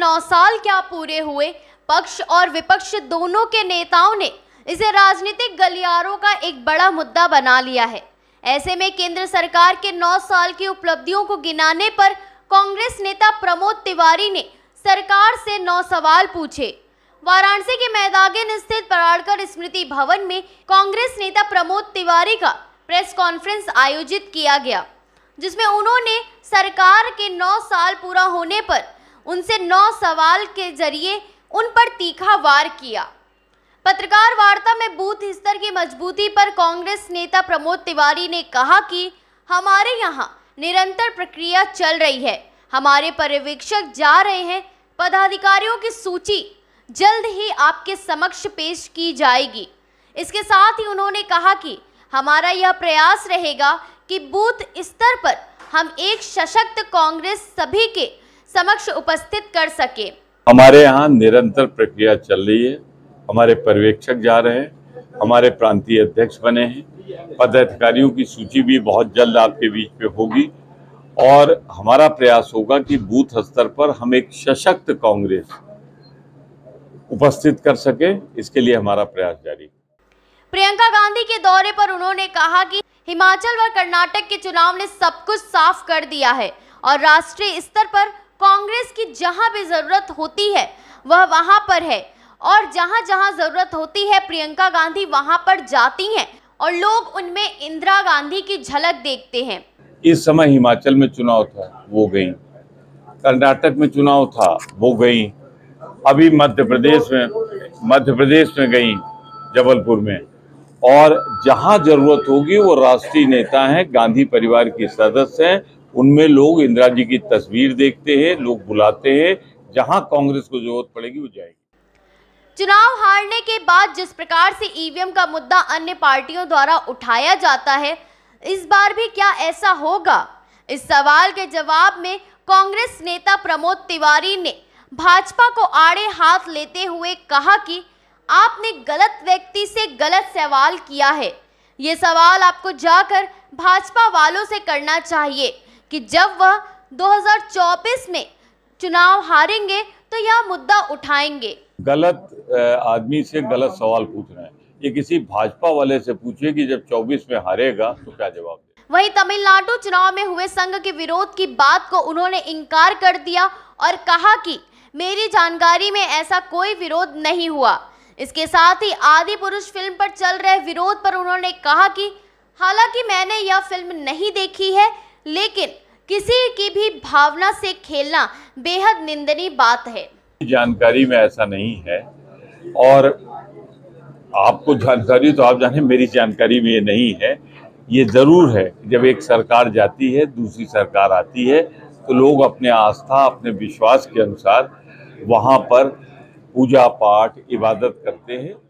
9 साल क्या पूरे हुए, पक्ष और विपक्ष दोनों के नेताओं ने इसे राजनीतिक गलियारों का एक बड़ा मुद्दा बना लिया है। ऐसे में केंद्र सरकार के 9 साल की उपलब्धियों को गिनाने पर कांग्रेस नेता प्रमोद तिवारी ने सरकार से 9 सवाल पूछे। वाराणसी के मैदागिन स्थित पराड़कर स्मृति भवन में कांग्रेस नेता प्रमोद तिवारी का प्रेस कॉन्फ्रेंस आयोजित किया गया, जिसमें उन्होंने सरकार के 9 साल पूरा होने पर उनसे 9 सवाल के जरिए उन पर तीखा वार किया। पत्रकार वार्ता में बूथ स्तर की मजबूती पर कांग्रेस नेता प्रमोद तिवारी ने कहा कि हमारे यहाँ निरंतर प्रक्रिया चल रही है, हमारे पर्यवेक्षक जा रहे हैं, पदाधिकारियों की सूची जल्द ही आपके समक्ष पेश की जाएगी। इसके साथ ही उन्होंने कहा कि हमारा यह प्रयास रहेगा कि बूथ स्तर पर हम एक सशक्त कांग्रेस सभी के समक्ष उपस्थित कर सके। हमारे यहाँ निरंतर प्रक्रिया चल रही है, हमारे पर्यवेक्षक जा रहे हैं, हमारे प्रांतीय अध्यक्ष बने हैं, पदाधिकारियों की सूची भी बहुत जल्द आपके बीच में होगी और हमारा प्रयास होगा कि बूथ स्तर पर हम एक सशक्त कांग्रेस उपस्थित कर सके, इसके लिए हमारा प्रयास जारी। प्रियंका गांधी के दौरे पर उन्होंने कहा कि हिमाचल व कर्नाटक के चुनाव ने सब कुछ साफ कर दिया है और राष्ट्रीय स्तर पर कांग्रेस की जहां भी जरूरत होती है वह वहां पर है और जहां जहां जरूरत होती है प्रियंका गांधी वहां पर जाती हैं और लोग उनमें इंदिरा गांधी की झलक देखते हैं। इस समय हिमाचल में चुनाव था, वो गई, कर्नाटक में चुनाव था, वो गई, अभी मध्य प्रदेश में गई, जबलपुर में, और जहां जरूरत होगी वो राष्ट्रीय नेता हैं, गांधी परिवार के सदस्य हैं, उनमें लोग इंदिरा जी की तस्वीर देखते हैं, लोग बुलाते हैं, जहां कांग्रेस को जरूरत पड़ेगी वो जाएगी। चुनाव हारने के बाद जिस प्रकार से ईवीएम का मुद्दा अन्य पार्टियों द्वारा उठाया जाता है, इस बार भी क्या ऐसा होगा? इस सवाल के जवाब में कांग्रेस नेता प्रमोद तिवारी ने भाजपा को आड़े हाथ लेते हुए कहा कि आपने गलत व्यक्ति से गलत सवाल किया है। ये सवाल आपको जाकर भाजपा वालों से करना चाहिए कि जब वह 2024 में चुनाव हारेंगे तो यह मुद्दा उठाएंगे। गलत आदमी से गलत सवाल पूछना है, ये किसी भाजपा वाले से पूछिए कि जब 24 में हारेगा तो क्या जवाब दे। वहीं तमिलनाडु चुनाव में हुए संघ के विरोध की बात को उन्होंने इंकार कर दिया और कहा कि मेरी जानकारी में ऐसा कोई विरोध नहीं हुआ। इसके साथ ही आदि पुरुष फिल्म पर चल रहे विरोध पर उन्होंने कहा कि हालांकि मैंने यह फिल्म नहीं देखी है, लेकिन किसी की भी भावना से खेलना बेहद निंदनीय बात है। जानकारी में ऐसा नहीं है और आपको जानकारी तो आप जाने, मेरी जानकारी में ये नहीं है। ये ज़रूर है जब एक सरकार जाती है दूसरी सरकार आती है तो लोग अपने आस्था अपने विश्वास के अनुसार वहाँ पर पूजा पाठ इबादत करते हैं।